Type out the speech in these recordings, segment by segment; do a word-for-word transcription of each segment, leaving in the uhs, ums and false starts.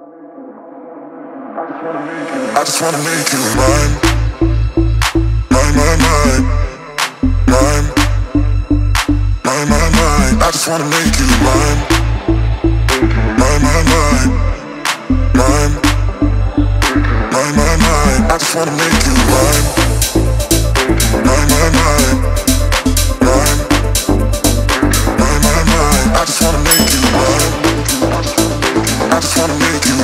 I just wanna make you mine, mine, mine, mine, mine, mine, mine, mine. I just wanna make you mine, mine, mine, mine, mine, mine, mine, mine. I just wanna make you mine, mine, mine, mine, mine, mine, mine, mine. I just wanna make you mine. I just wanna make you.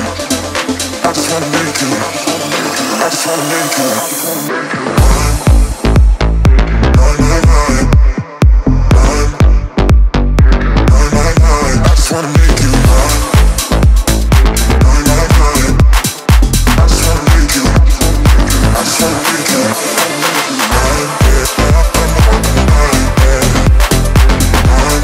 I just wanna make you. I just wanna make you. I just wanna make you. Mine, mine, mine, mine, mine, mine, mine. I just wanna make you mine, mine, mine, mine. I just wanna make you. I just wanna make you mine, mine, mine, mine, mine, mine. I just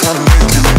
wanna make you mine.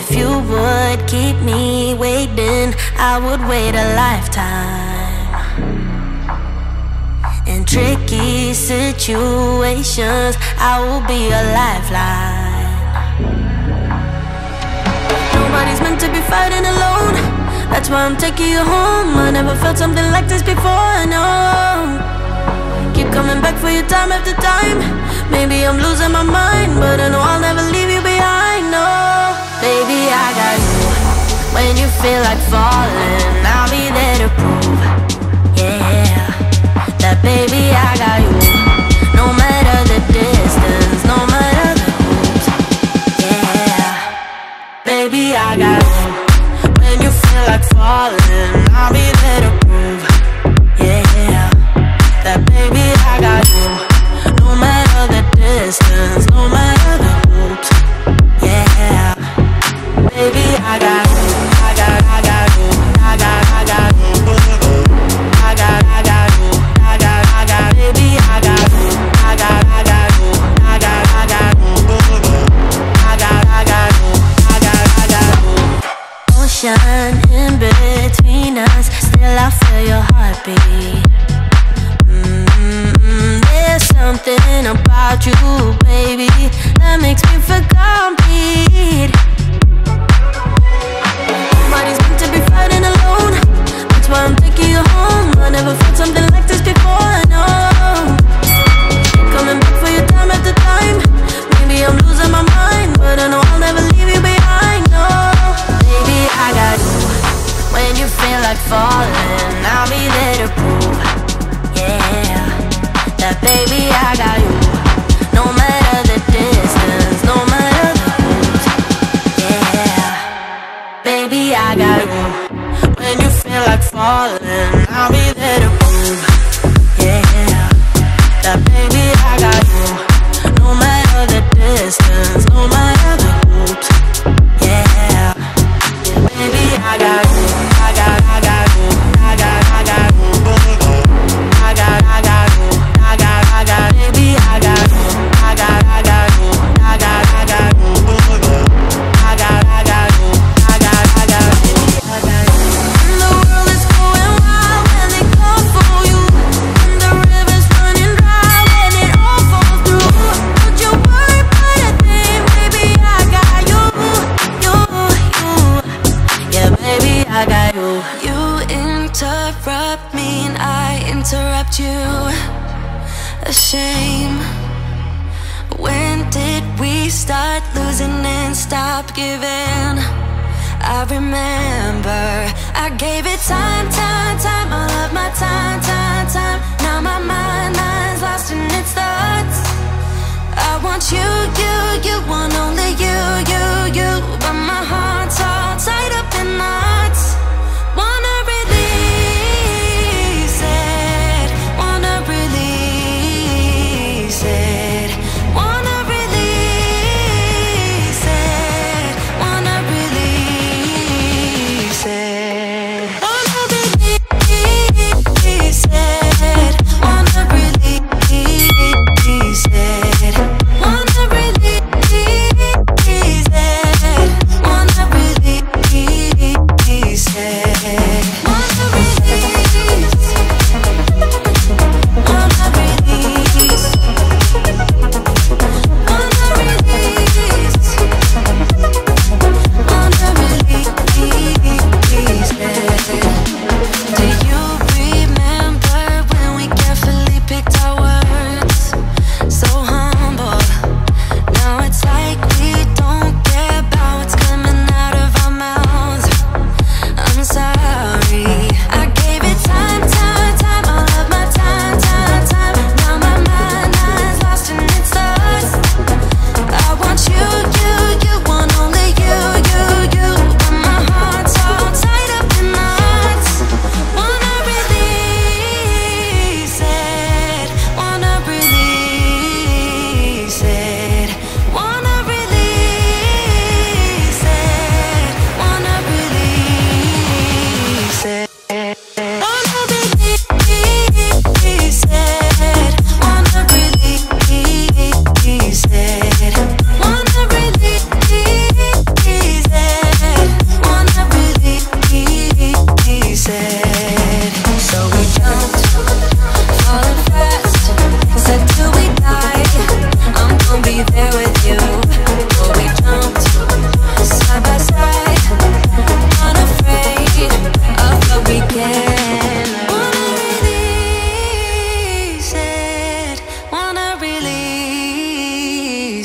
If you would keep me waiting, I would wait a lifetime. In tricky situations, I will be a lifeline. Nobody's meant to be fighting alone. That's why I'm taking you home. I never felt something like this before, I know. Keep coming back for you time after time. Maybe I'm losing my mind, but I know I'll never leave you behind, no. Baby, I got you. When you feel like falling, I'll be there to prove, yeah, that baby, I got you. No matter the distance, no matter the hoops, yeah, baby, I got you. When you feel like falling, I'll be there to prove, yeah, that baby, I got you. No matter the distance, no matter the hoops, yeah. Baby, I got you, I got, I got you, I got, I got you, I got, I got you, I got, I got, baby, I got you, I got, I got you, I got, I got you, I got, I got you, I got, I got you. Ocean in between us, still I feel your heartbeat. Mm-hmm. There's something about you, baby, that makes me feel complete. Nobody's meant to be fighting alone. That's why I'm taking you home. I never felt something like this before, I know. Coming back for you time after time. Maybe I'm losing my mind, but I know I'll never leave you behind, no. Baby, I got you. When you feel like falling, I'll be there to prove, yeah, that baby, I got you. No matter the distance, no matter the hoops, yeah, baby, I got you. When you feel like falling, I'll be there to prove, yeah, that baby, I got you. No matter the distance, no matter the hoops, yeah, baby, I got you. I got, I got you, I got, I got you, I got, I got you, I got, I got, baby, I got you, I got, I got you, I got, I got you, I got, I got you, I got, I got you, I got you. And the world is going wild when they come for you, and the river's running dry when it all falls through. Don't you worry about a thing, baby, I got you, you, you, yeah, baby, I got you. You interrupt me and I interrupt you. A shame. When did we start losing and stop giving? I remember I gave it time, time, time, all of my time, time, time. Now my mind, mind's lost in its thoughts. I want you, you, you, want only you, you, you. But my heart's all tied up in knots. Wanna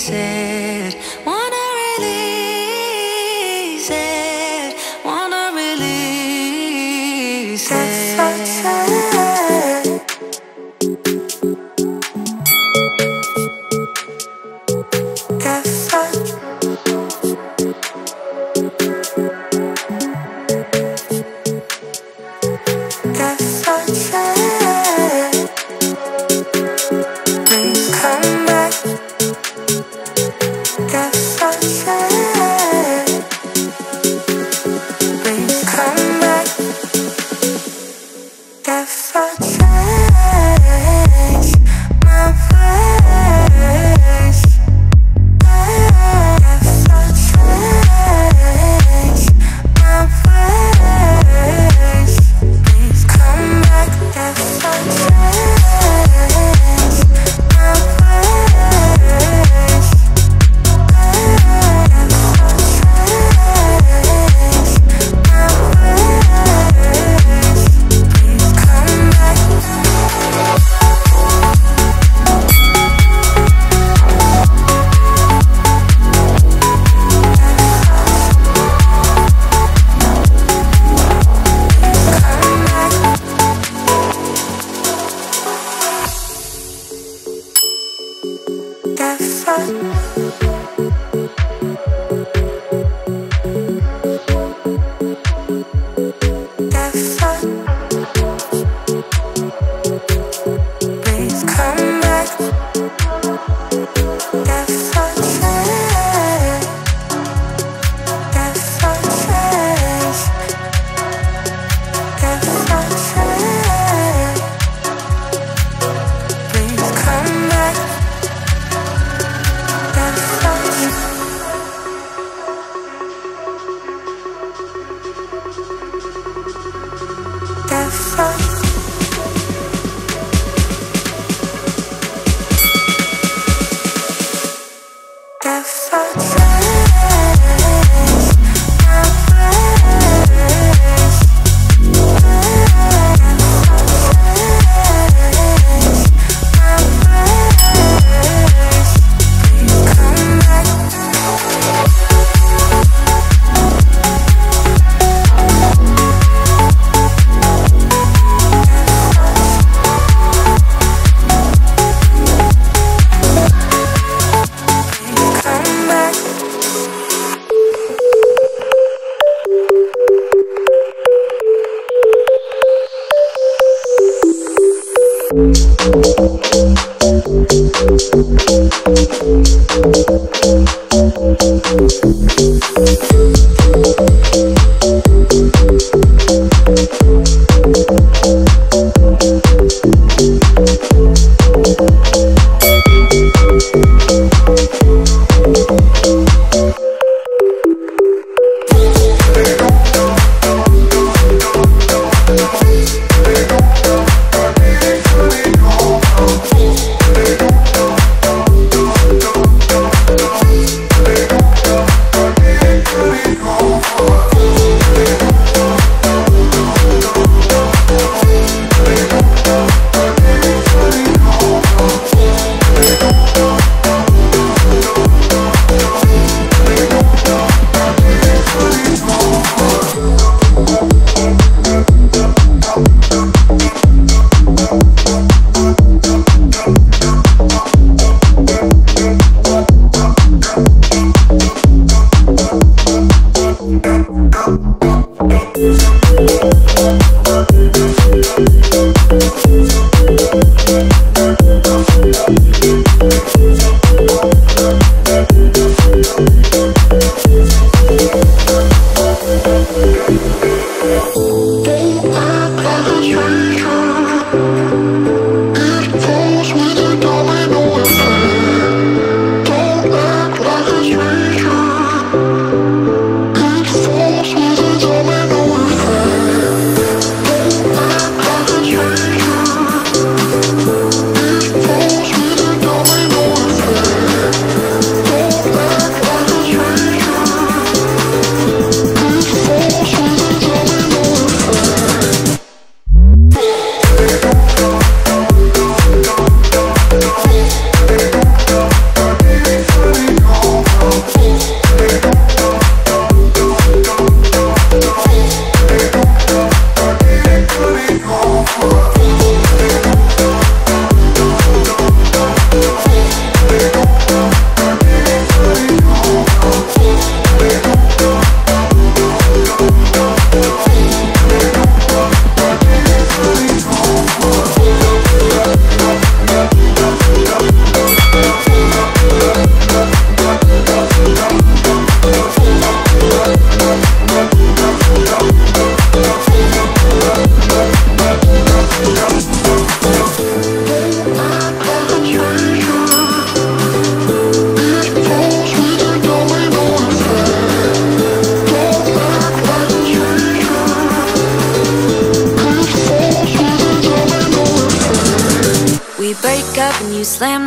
release it, wanna release it, wanna release it. Guess I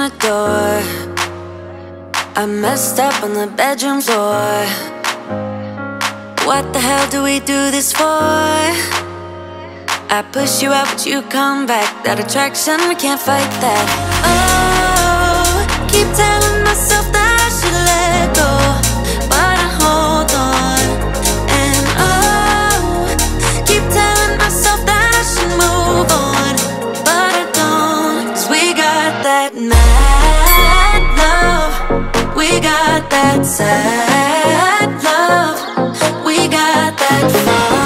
the door. I messed up on the bedroom floor. What the hell do we do this for? I push you out but you come back. That attraction, we can't fight that. Oh, keep telling myself that I should let go, but I hold on. And oh, keep telling myself that I should move on, but I don't. 'Cause we got that mad love, we got that sad love, we got that fun.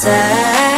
Sad